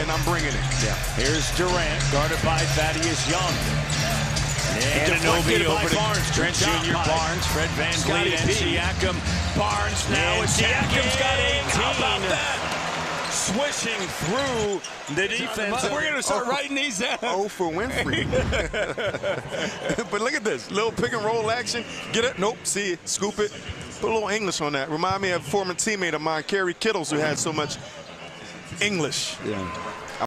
and I'm bringing it. Yeah. Here's Durant, guarded by Thaddeus Young. And Ananobi over to Barnes. Trent Jr. Barnes, Fred VanVleet, and Siakam. Barnes now, and Siakam's got 18. How about that? Swishing through the defense. We're going to start writing these down. Oh, for Winfrey. But look at this. Little pick and roll action. Get it. Nope. See it. Scoop it. Put a little English on that. Remind me of a former teammate of mine, Kerry Kittles, who had so much English. Yeah.